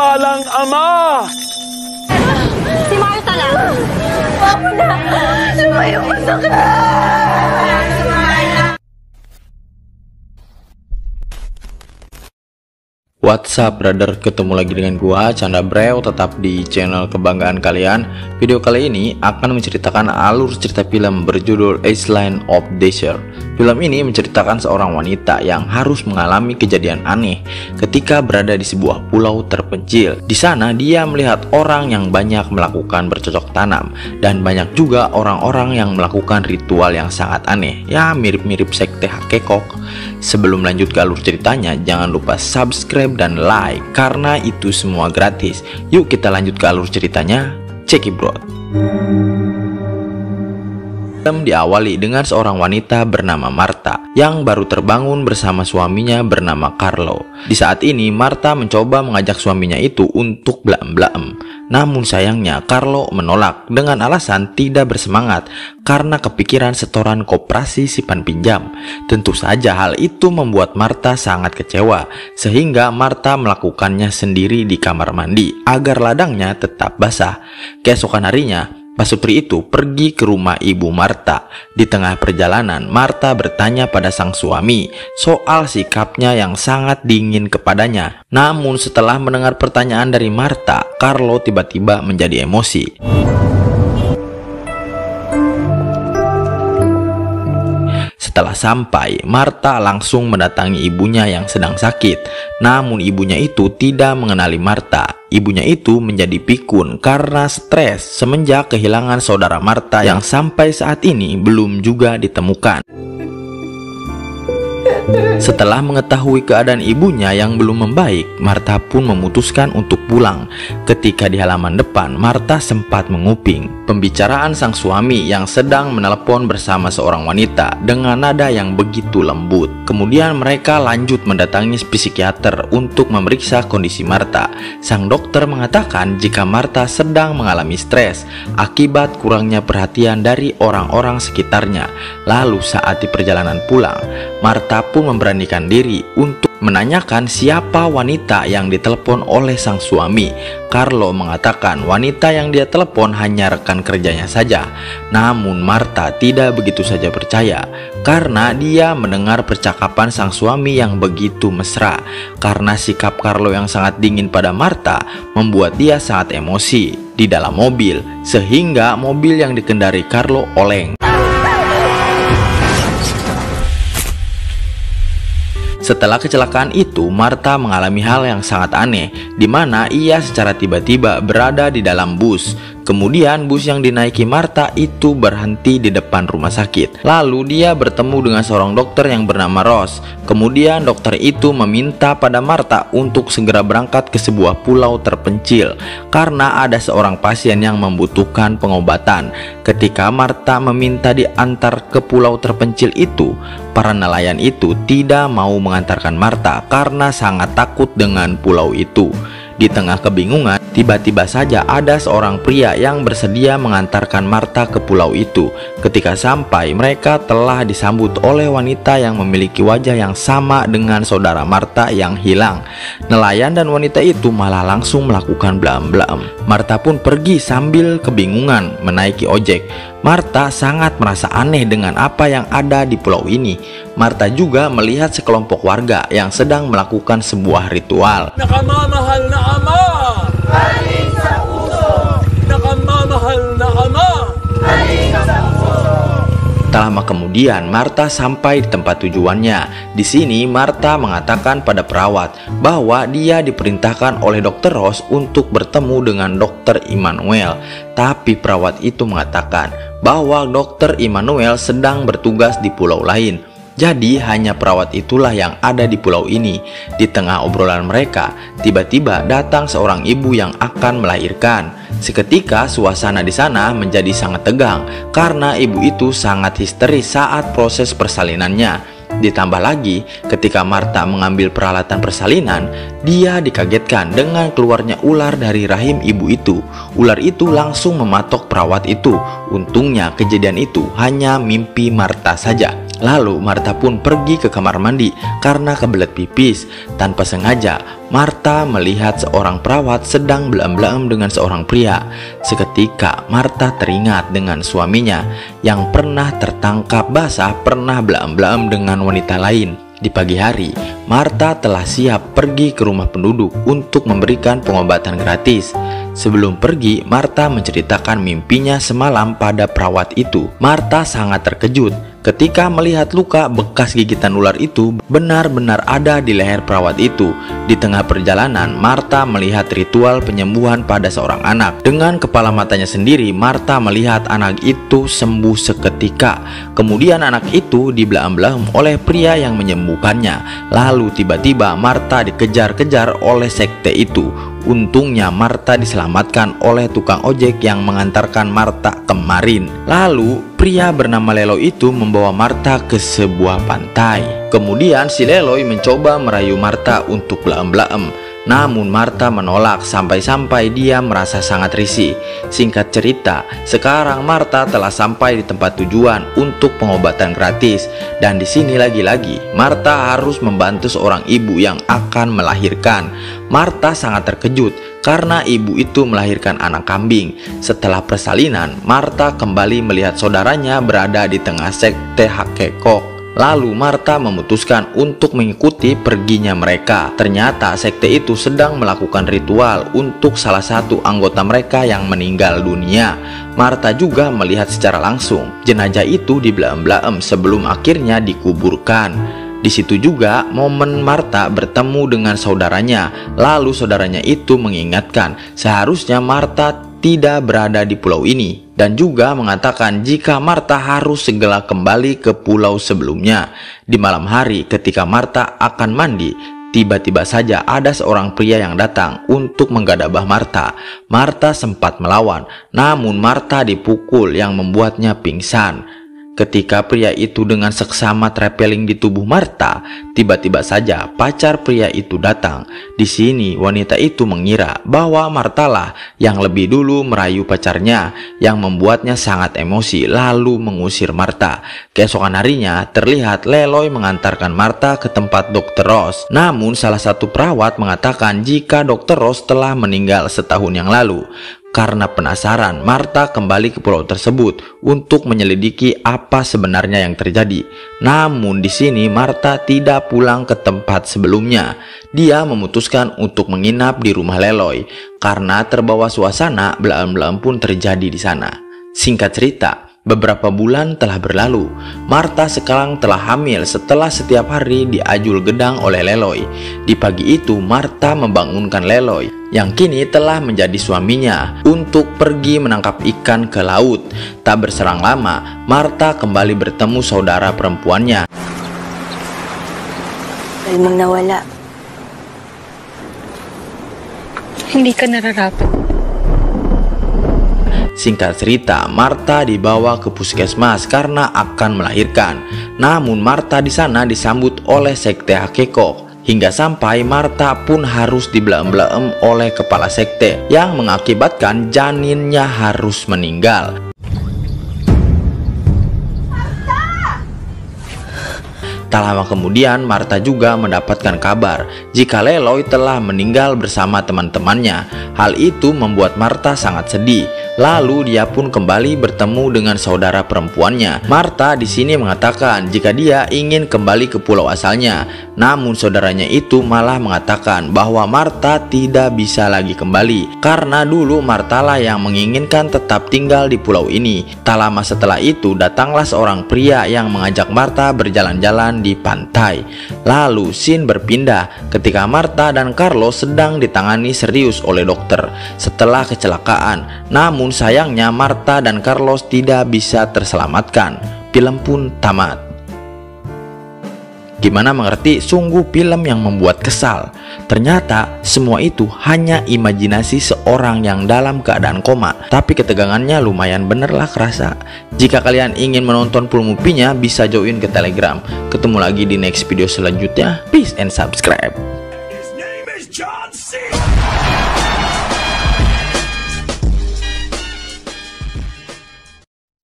mapagpalang ama! Si Martha lang! Ako na! Lumayo ko sa What's up brother, ketemu lagi dengan gua Candra Brew tetap di channel kebanggaan kalian. Video kali ini akan menceritakan alur cerita film berjudul Isle Line of Desert. Film ini menceritakan seorang wanita yang harus mengalami kejadian aneh ketika berada di sebuah pulau terpencil. Di sana dia melihat orang yang banyak melakukan bercocok tanam dan banyak juga orang-orang yang melakukan ritual yang sangat aneh. Ya mirip-mirip sekte Hakekok. Sebelum lanjut ke alur ceritanya, jangan lupa subscribe dan like karena itu semua gratis. Yuk kita lanjut ke alur ceritanya. Cekidot. Film diawali dengan seorang wanita bernama Martha yang baru terbangun bersama suaminya bernama Carlo. Di saat ini Martha mencoba mengajak suaminya itu untuk blaem-blaem. Namun sayangnya Carlo menolak dengan alasan tidak bersemangat karena kepikiran setoran koperasi simpan pinjam. Tentu saja hal itu membuat Martha sangat kecewa sehingga Martha melakukannya sendiri di kamar mandi agar ladangnya tetap basah. Keesokan harinya pasutri itu pergi ke rumah ibu Martha. Di tengah perjalanan, Martha bertanya pada sang suami soal sikapnya yang sangat dingin kepadanya. Namun setelah mendengar pertanyaan dari Martha, Carlo tiba-tiba menjadi emosi. Setelah sampai, Martha langsung mendatangi ibunya yang sedang sakit. Namun ibunya itu tidak mengenali Martha. Ibunya itu menjadi pikun karena stres semenjak kehilangan saudara Martha yang sampai saat ini belum juga ditemukan. Setelah mengetahui keadaan ibunya yang belum membaik, Martha pun memutuskan untuk pulang. Ketika di halaman depan, Martha sempat menguping pembicaraan sang suami yang sedang menelepon bersama seorang wanita dengan nada yang begitu lembut. Kemudian mereka lanjut mendatangi psikiater untuk memeriksa kondisi Martha. Sang dokter mengatakan jika Martha sedang mengalami stres akibat kurangnya perhatian dari orang-orang sekitarnya. Lalu saat di perjalanan pulang, Martha pun memberanikan diri untuk menanyakan siapa wanita yang ditelepon oleh sang suami. Carlo mengatakan wanita yang dia telepon hanya rekan kerjanya saja. Namun Martha tidak begitu saja percaya karena dia mendengar percakapan sang suami yang begitu mesra. Karena sikap Carlo yang sangat dingin pada Martha membuat dia sangat emosi di dalam mobil sehingga mobil yang dikendari Carlo oleng. Setelah kecelakaan itu, Martha mengalami hal yang sangat aneh, di mana ia secara tiba-tiba berada di dalam bus. Kemudian bus yang dinaiki Martha itu berhenti di depan rumah sakit. Lalu dia bertemu dengan seorang dokter yang bernama Ross. Kemudian dokter itu meminta pada Martha untuk segera berangkat ke sebuah pulau terpencil karena ada seorang pasien yang membutuhkan pengobatan. Ketika Martha meminta diantar ke pulau terpencil itu, para nelayan itu tidak mau mengantarkan Martha karena sangat takut dengan pulau itu. Di tengah kebingungan, tiba-tiba saja ada seorang pria yang bersedia mengantarkan Martha ke pulau itu. Ketika sampai, mereka telah disambut oleh wanita yang memiliki wajah yang sama dengan saudara Martha yang hilang. Nelayan dan wanita itu malah langsung melakukan blaem-blaem. Martha pun pergi sambil kebingungan menaiki ojek. Martha sangat merasa aneh dengan apa yang ada di pulau ini. Martha juga melihat sekelompok warga yang sedang melakukan sebuah ritual. Nakamamahal na ama, aling sa puso. Nakamamahal na ama, aling sa puso. Tak lama kemudian, Martha sampai di tempat tujuannya. Di sini, Martha mengatakan pada perawat bahwa dia diperintahkan oleh Dr. Ross untuk bertemu dengan Dr. Immanuel. Tapi perawat itu mengatakan bahwa Dr. Immanuel sedang bertugas di pulau lain. Jadi hanya perawat itulah yang ada di pulau ini. Di tengah obrolan mereka, tiba-tiba datang seorang ibu yang akan melahirkan. Seketika suasana di sana menjadi sangat tegang karena ibu itu sangat histeris saat proses persalinannya. Ditambah lagi, ketika Martha mengambil peralatan persalinan, dia dikagetkan dengan keluarnya ular dari rahim ibu itu. Ular itu langsung mematok perawat itu. Untungnya kejadian itu hanya mimpi Martha saja. Lalu Martha pun pergi ke kamar mandi karena kebelet pipis. Tanpa sengaja, Martha melihat seorang perawat sedang belam-belam dengan seorang pria. Seketika Martha teringat dengan suaminya yang pernah tertangkap basah pernah belam-belam dengan wanita lain. Di pagi hari, Martha telah siap pergi ke rumah penduduk untuk memberikan pengobatan gratis. Sebelum pergi, Martha menceritakan mimpinya semalam pada perawat itu. Martha sangat terkejut ketika melihat luka bekas gigitan ular itu benar-benar ada di leher perawat itu. Di tengah perjalanan, Martha melihat ritual penyembuhan pada seorang anak. Dengan kepala matanya sendiri, Martha melihat anak itu sembuh seketika. Kemudian anak itu dibelam-belam oleh pria yang menyembuhkan. Lalu tiba-tiba Martha dikejar-kejar oleh sekte itu. Untungnya Martha diselamatkan oleh tukang ojek yang mengantarkan Martha kemarin. Lalu pria bernama Lelo itu membawa Martha ke sebuah pantai. Kemudian si Lelo mencoba merayu Martha untuk belaem-belaem. Namun Martha menolak sampai-sampai dia merasa sangat risih. Singkat cerita, sekarang Martha telah sampai di tempat tujuan untuk pengobatan gratis. Dan di sini lagi-lagi Martha harus membantu seorang ibu yang akan melahirkan. Martha sangat terkejut karena ibu itu melahirkan anak kambing. Setelah persalinan, Martha kembali melihat saudaranya berada di tengah sekte Hakekok. Lalu Martha memutuskan untuk mengikuti perginya mereka. Ternyata sekte itu sedang melakukan ritual untuk salah satu anggota mereka yang meninggal dunia. Martha juga melihat secara langsung jenazah itu dibelam-belam sebelum akhirnya dikuburkan. Di situ juga momen Martha bertemu dengan saudaranya. Lalu saudaranya itu mengingatkan seharusnya Martha tidak berada di pulau ini, dan juga mengatakan jika Martha harus segera kembali ke pulau sebelumnya. Di malam hari ketika Martha akan mandi, tiba-tiba saja ada seorang pria yang datang untuk menggadabah Martha. Martha sempat melawan, namun Martha dipukul yang membuatnya pingsan. Ketika pria itu dengan seksama trepeling di tubuh Martha, tiba-tiba saja pacar pria itu datang. Di sini wanita itu mengira bahwa Martha lah yang lebih dulu merayu pacarnya, yang membuatnya sangat emosi lalu mengusir Martha. Keesokan harinya terlihat Leloy mengantarkan Martha ke tempat Dr. Ross. Namun salah satu perawat mengatakan jika Dr. Ross telah meninggal setahun yang lalu. Karena penasaran, Martha kembali ke pulau tersebut untuk menyelidiki apa sebenarnya yang terjadi. Namun di sini Martha tidak pulang ke tempat sebelumnya. Dia memutuskan untuk menginap di rumah Leloy karena terbawa suasana belam-belam pun terjadi di sana. Singkat cerita, beberapa bulan telah berlalu. Martha sekarang telah hamil setelah setiap hari diajul gedang oleh Leloy. Di pagi itu Martha membangunkan Leloy yang kini telah menjadi suaminya untuk pergi menangkap ikan ke laut. Tak berserang lama Martha kembali bertemu saudara perempuannya. Alimang nawala. Hindi ka nararapat. Singkat cerita, Martha dibawa ke puskesmas karena akan melahirkan. Namun Martha di sana disambut oleh sekte Hakekok. Hingga sampai Martha pun harus dibelam-belam oleh kepala sekte yang mengakibatkan janinnya harus meninggal. Tak lama kemudian Martha juga mendapatkan kabar jika Leloy telah meninggal bersama teman-temannya. Hal itu membuat Martha sangat sedih. Lalu dia pun kembali bertemu dengan saudara perempuannya. Martha di sini mengatakan jika dia ingin kembali ke pulau asalnya. Namun saudaranya itu malah mengatakan bahwa Martha tidak bisa lagi kembali karena dulu Martha lah yang menginginkan tetap tinggal di pulau ini. Tak lama setelah itu datanglah seorang pria yang mengajak Martha berjalan-jalan di pantai. Lalu scene berpindah ketika Martha dan Carlo sedang ditangani serius oleh dokter setelah kecelakaan. Namun sayangnya Martha dan Carlos tidak bisa terselamatkan. Film pun tamat. Gimana mengerti? Sungguh film yang membuat kesal. Ternyata semua itu hanya imajinasi seorang yang dalam keadaan koma. Tapi ketegangannya lumayan benerlah kerasa. Jika kalian ingin menonton full movie-nya bisa join ke Telegram. Ketemu lagi di next video selanjutnya. Peace and subscribe.